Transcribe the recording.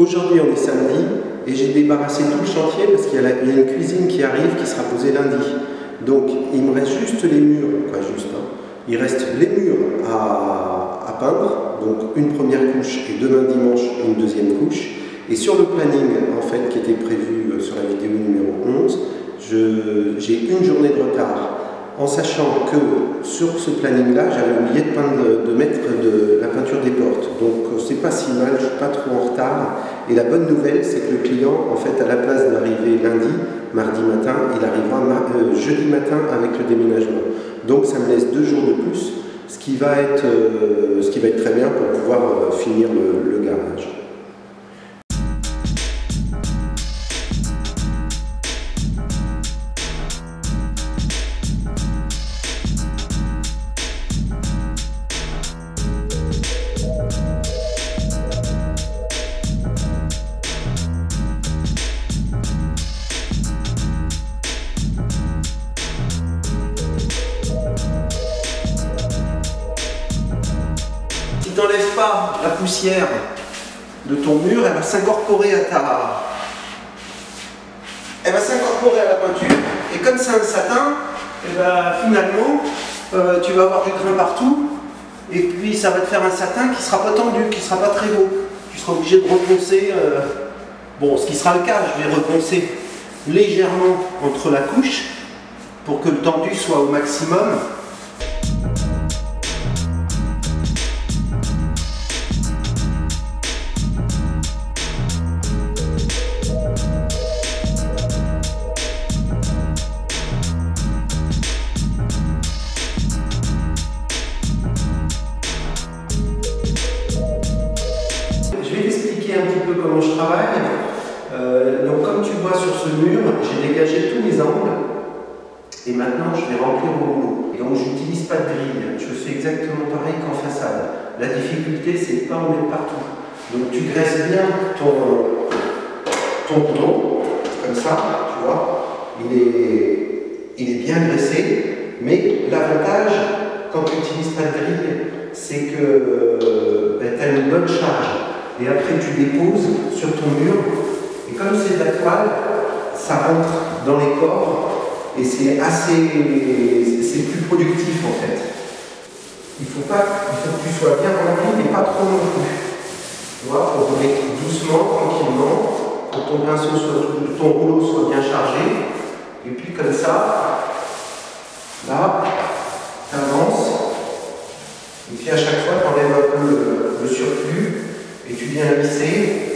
Aujourd'hui, on est samedi et j'ai débarrassé tout le chantier parce qu'il y a une cuisine qui arrive qui sera posée lundi. Donc, il me reste juste les murs, quoi, juste. Hein. Il reste les murs à peindre, donc une première couche et demain dimanche une deuxième couche. Et sur le planning, en fait, qui était prévu sur la vidéo numéro 11, j'ai une journée de retard, en sachant que sur ce planning-là, j'avais oublié de peindre, de mettre la peinture des portes. Donc, c'est pas si mal, je suis pas trop en retard. Et la bonne nouvelle, c'est que le client, en fait, à la place d'arriver lundi, mardi matin, il arrivera jeudi matin avec le déménagement. Donc, ça me laisse 2 jours de plus, ce qui va être très bien pour pouvoir finir le garage. N'enlève pas la poussière de ton mur, elle va s'incorporer à la peinture, et comme c'est un satin, et ben, finalement tu vas avoir du grain partout et puis ça va te faire un satin qui sera pas tendu, qui sera pas très beau. Tu seras obligé de reponcer, bon, ce qui sera le cas, je vais reponcer légèrement entre la couche pour que le tendu soit au maximum. Comment je travaille. Donc comme tu vois sur ce mur, j'ai dégagé tous les angles et maintenant je vais remplir au rouleau. Et donc je n'utilise pas de grille, je fais exactement pareil qu'en façade. La difficulté, c'est de ne pas en mettre partout. Donc tu graisses bien ton boulon, comme ça, tu vois, il est bien graissé, mais l'avantage quand tu n'utilises pas de grille, c'est que tu as une bonne charge. Et après tu déposes sur ton mur, et comme c'est de la toile, ça rentre dans les corps, et c'est plus productif en fait. Il faut que tu sois bien rempli, mais pas trop non plus. Tu vois, il faut remettre doucement, tranquillement, pour que ton rouleau soit bien chargé, et puis comme ça, là, t'avances, et puis à chaque fois tu enlèves un peu le surplus, et tu viens lisser